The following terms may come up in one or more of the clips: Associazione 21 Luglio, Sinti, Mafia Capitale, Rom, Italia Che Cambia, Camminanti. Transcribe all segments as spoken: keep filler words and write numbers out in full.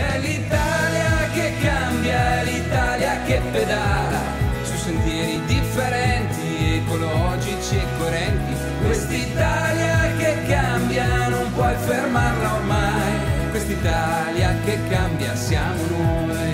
È l'Italia che cambia, è l'Italia che pedala su sentieri differenti, ecologici e coerenti. Quest'Italia che cambia, non puoi fermarla ormai. Quest'Italia che cambia, siamo noi.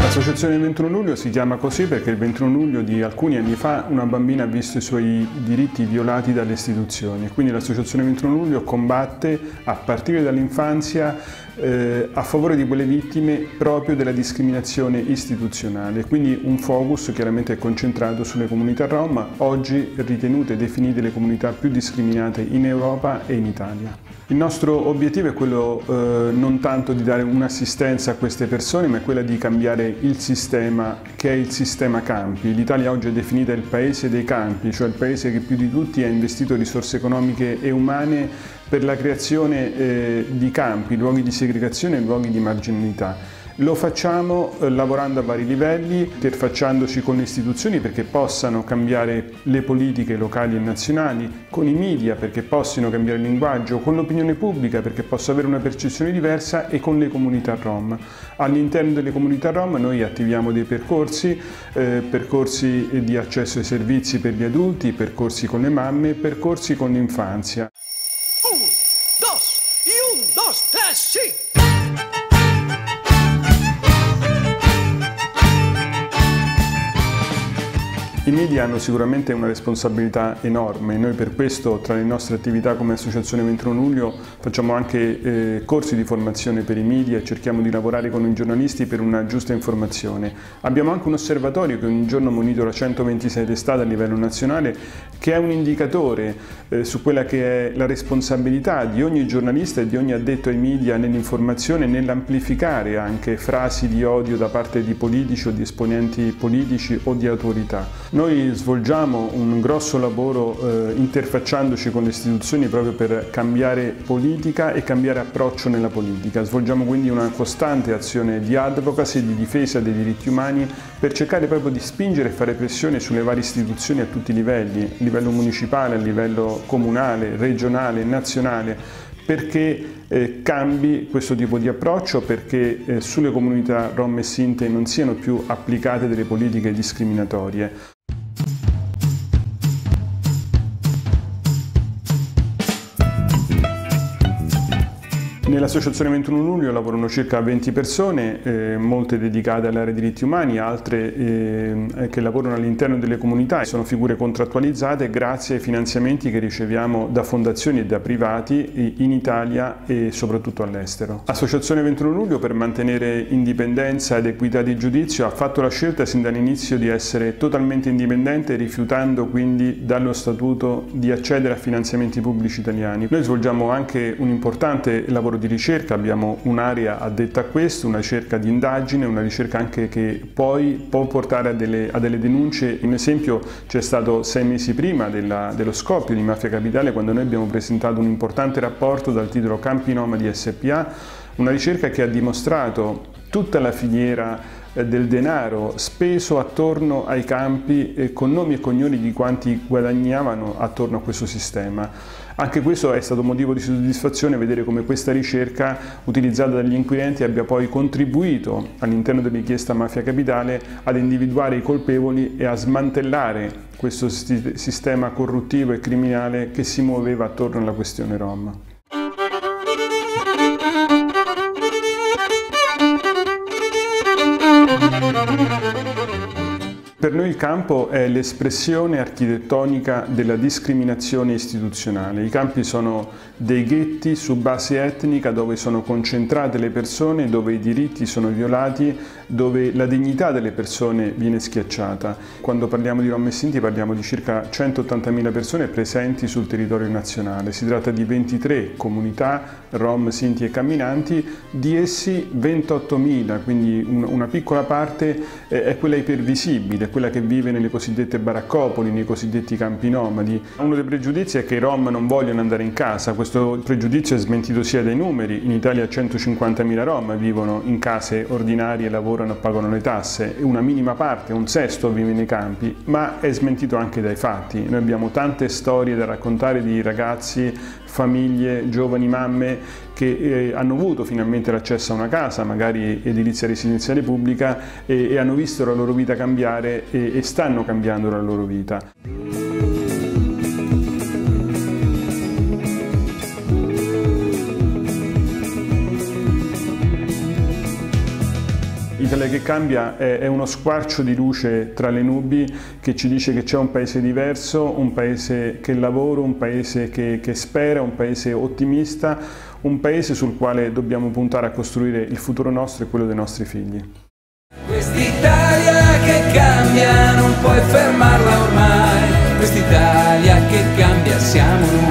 L'associazione ventuno luglio si chiama così perché il ventuno luglio di alcuni anni fa una bambina ha visto i suoi diritti violati dalle istituzioni, quindi l'associazione ventuno luglio combatte a partire dall'infanzia eh, a favore di quelle vittime proprio della discriminazione istituzionale, quindi un focus chiaramente è concentrato sulle comunità Rom, oggi ritenute e definite le comunità più discriminate in Europa e in Italia. Il nostro obiettivo è quello eh, non tanto di dare un'assistenza a queste persone, ma è quello di cambiare il sistema, che è il sistema campi. L'Italia oggi è definita il paese dei campi, cioè il paese che più di tutti ha investito risorse economiche e umane per la creazione eh, di campi, luoghi di segregazione e luoghi di marginalità. Lo facciamo lavorando a vari livelli, interfacciandoci con le istituzioni perché possano cambiare le politiche locali e nazionali, con i media perché possano cambiare il linguaggio, con l'opinione pubblica perché possa avere una percezione diversa e con le comunità Rom. All'interno delle comunità Rom noi attiviamo dei percorsi, eh, percorsi di accesso ai servizi per gli adulti, percorsi con le mamme, percorsi con l'infanzia. Un, dos, e un, dos, tre, sì! I media hanno sicuramente una responsabilità enorme, noi per questo tra le nostre attività come Associazione ventuno luglio facciamo anche eh, corsi di formazione per i media e cerchiamo di lavorare con i giornalisti per una giusta informazione. Abbiamo anche un osservatorio che ogni giorno monitora centoventisei testate a livello nazionale, che è un indicatore eh, su quella che è la responsabilità di ogni giornalista e di ogni addetto ai media nell'informazione, nell'amplificare anche frasi di odio da parte di politici o di esponenti politici o di autorità. Noi svolgiamo un grosso lavoro eh, interfacciandoci con le istituzioni proprio per cambiare politica e cambiare approccio nella politica. Svolgiamo quindi una costante azione di advocacy, di difesa dei diritti umani per cercare proprio di spingere e fare pressione sulle varie istituzioni a tutti i livelli, a livello municipale, a livello comunale, regionale, nazionale, perché eh, cambi questo tipo di approccio, perché eh, sulle comunità Rom e Sinte non siano più applicate delle politiche discriminatorie. Nell'Associazione ventuno luglio lavorano circa venti persone, eh, molte dedicate all'area dei diritti umani, altre eh, che lavorano all'interno delle comunità. Sono figure contrattualizzate grazie ai finanziamenti che riceviamo da fondazioni e da privati in Italia e soprattutto all'estero. Associazione ventuno luglio, per mantenere indipendenza ed equità di giudizio, ha fatto la scelta sin dall'inizio di essere totalmente indipendente, rifiutando quindi dallo statuto di accedere a finanziamenti pubblici italiani. Noi svolgiamo anche un importante lavoro di ricerca, abbiamo un'area addetta a questo, una ricerca di indagine, una ricerca anche che poi può portare a delle, a delle denunce. Un esempio c'è stato sei mesi prima della, dello scoppio di Mafia Capitale, quando noi abbiamo presentato un importante rapporto dal titolo Campi Nomadi S P A, una ricerca che ha dimostrato tutta la filiera del denaro speso attorno ai campi eh, con nomi e cognomi di quanti guadagnavano attorno a questo sistema. Anche questo è stato motivo di soddisfazione, vedere come questa ricerca utilizzata dagli inquirenti abbia poi contribuito all'interno dell'inchiesta Mafia Capitale ad individuare i colpevoli e a smantellare questo sistema corruttivo e criminale che si muoveva attorno alla questione Rom. Per noi il campo è l'espressione architettonica della discriminazione istituzionale. I campi sono dei ghetti su base etnica dove sono concentrate le persone, dove i diritti sono violati, dove la dignità delle persone viene schiacciata. Quando parliamo di Rom e Sinti parliamo di circa centottantamila persone presenti sul territorio nazionale. Si tratta di ventitré comunità Rom, Sinti e camminanti, di essi ventottomila, quindi una piccola parte è quella ipervisibile. quella che vive nelle cosiddette baraccopoli, nei cosiddetti campi nomadi. Uno dei pregiudizi è che i Rom non vogliono andare in casa. Questo pregiudizio è smentito sia dai numeri: in Italia centocinquantamila Rom vivono in case ordinarie, lavorano e pagano le tasse, e una minima parte, un sesto, vive nei campi, ma è smentito anche dai fatti. Noi abbiamo tante storie da raccontare di ragazzi, famiglie, giovani mamme che eh, hanno avuto finalmente l'accesso a una casa, magari edilizia residenziale pubblica, e, e hanno visto la loro vita cambiare e, e stanno cambiando la loro vita. Italia Che Cambia è uno squarcio di luce tra le nubi che ci dice che c'è un paese diverso, un paese che lavora, un paese che, che spera, un paese ottimista, un paese sul quale dobbiamo puntare a costruire il futuro nostro e quello dei nostri figli. Quest'Italia che cambia, non puoi fermarla ormai, quest'Italia che cambia, siamo noi.